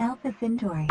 Alpha Centauri.